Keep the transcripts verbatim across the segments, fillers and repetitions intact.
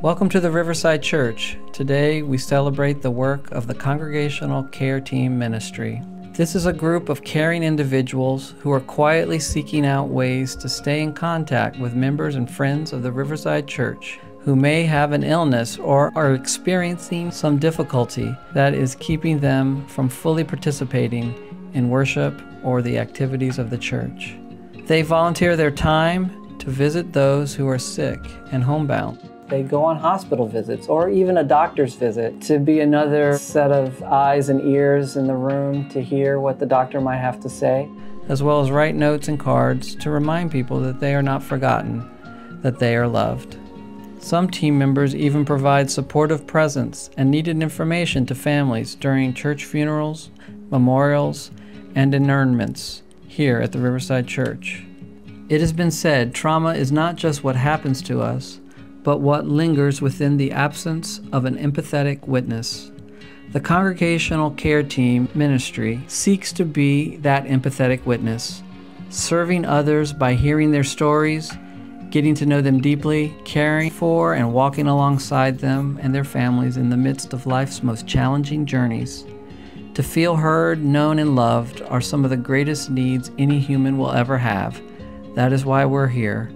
Welcome to the Riverside Church. Today we celebrate the work of the Congregational Care Team Ministry. This is a group of caring individuals who are quietly seeking out ways to stay in contact with members and friends of the Riverside Church who may have an illness or are experiencing some difficulty that is keeping them from fully participating in worship or the activities of the church. They volunteer their time to visit those who are sick and homebound. They go on hospital visits or even a doctor's visit to be another set of eyes and ears in the room to hear what the doctor might have to say, as well as write notes and cards to remind people that they are not forgotten, that they are loved. Some team members even provide supportive presence and needed information to families during church funerals, memorials, and inurnments here at the Riverside Church. It has been said trauma is not just what happens to us, but what lingers within the absence of an empathetic witness. The Congregational Care Team Ministry seeks to be that empathetic witness, serving others by hearing their stories, getting to know them deeply, caring for and walking alongside them and their families in the midst of life's most challenging journeys. To feel heard, known, and loved are some of the greatest needs any human will ever have. That is why we're here.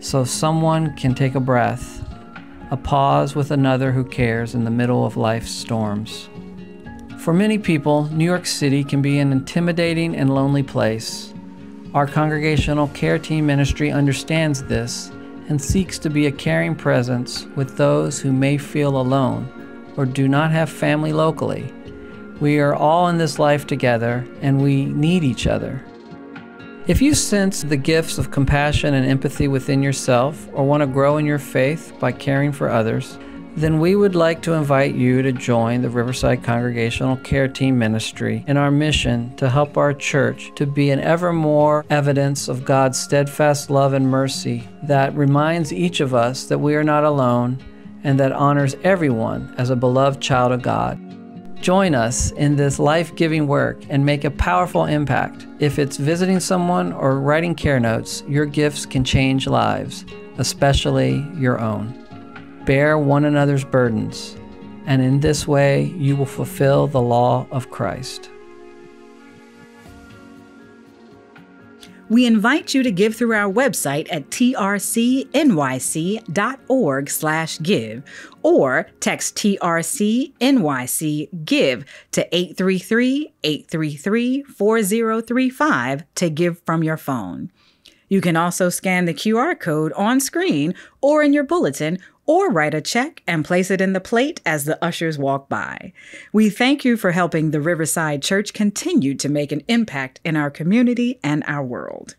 So someone can take a breath, a pause with another who cares in the middle of life's storms. For many people, New York City can be an intimidating and lonely place. Our Congregational Care Team Ministry understands this and seeks to be a caring presence with those who may feel alone or do not have family locally. We are all in this life together and we need each other. If you sense the gifts of compassion and empathy within yourself or want to grow in your faith by caring for others, then we would like to invite you to join the Riverside Congregational Care Team Ministry in our mission to help our church to be an ever more evidence of God's steadfast love and mercy that reminds each of us that we are not alone and that honors everyone as a beloved child of God. Join us in this life-giving work and make a powerful impact. If it's visiting someone or writing care notes, your gifts can change lives, especially your own. Bear one another's burdens, and in this way, you will fulfill the law of Christ. We invite you to give through our website at T R C N Y C dot org slash give or text T R C N Y C GIVE to eight three three, eight three three, four zero three five to give from your phone. You can also scan the Q R code on screen or in your bulletin, or write a check and place it in the plate as the ushers walk by. We thank you for helping the Riverside Church continue to make an impact in our community and our world.